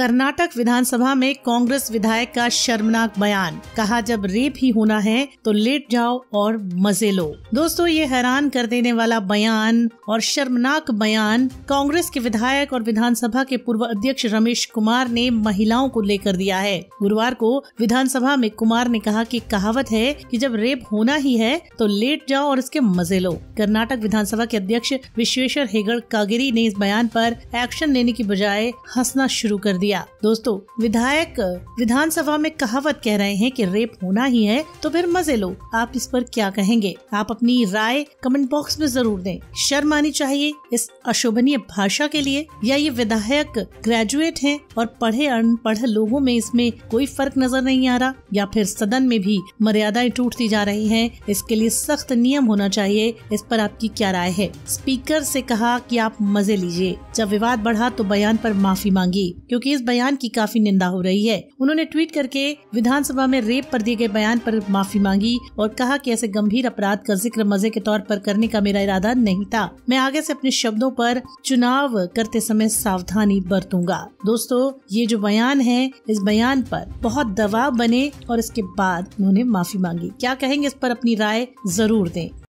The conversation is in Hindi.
कर्नाटक विधानसभा में कांग्रेस विधायक का शर्मनाक बयान, कहा जब रेप ही होना है तो लेट जाओ और मजे लो। दोस्तों, ये हैरान कर देने वाला बयान और शर्मनाक बयान कांग्रेस के विधायक और विधानसभा के पूर्व अध्यक्ष रमेश कुमार ने महिलाओं को लेकर दिया है। गुरुवार को विधानसभा में कुमार ने कहा कि कहावत है कि जब रेप होना ही है तो लेट जाओ और इसके मजे लो। कर्नाटक विधानसभा के अध्यक्ष विश्वेश्वर हेगड़ कागेरी ने इस बयान पर एक्शन लेने की बजाय हंसना शुरू कर दिया। दोस्तों, विधायक विधानसभा में कहावत कह रहे हैं कि रेप होना ही है तो फिर मजे लो। आप इस पर क्या कहेंगे? आप अपनी राय कमेंट बॉक्स में जरूर दें। शर्म आनी चाहिए इस अशोभनीय भाषा के लिए, या ये विधायक ग्रेजुएट हैं और पढ़े अनपढ़ लोगों में इसमें कोई फर्क नजर नहीं आ रहा, या फिर सदन में भी मर्यादाएं टूटती जा रही हैं। इसके लिए सख्त नियम होना चाहिए। इस पर आपकी क्या राय है? स्पीकर से कहा कि आप मजे लीजिए। जब विवाद बढ़ा तो बयान पर माफी मांगी, क्योंकि इस बयान की काफी निंदा हो रही है। उन्होंने ट्वीट करके विधानसभा में रेप पर दिए गए बयान पर माफी मांगी और कहा कि ऐसे गंभीर अपराध का जिक्र मजे के तौर पर करने का मेरा इरादा नहीं था। मैं आगे से अपने शब्दों पर चुनाव करते समय सावधानी बरतूंगा। दोस्तों, ये जो बयान है, इस बयान पर बहुत दबाव बने और इसके बाद उन्होंने माफी मांगी। क्या कहेंगे इस पर अपनी राय जरूर दें।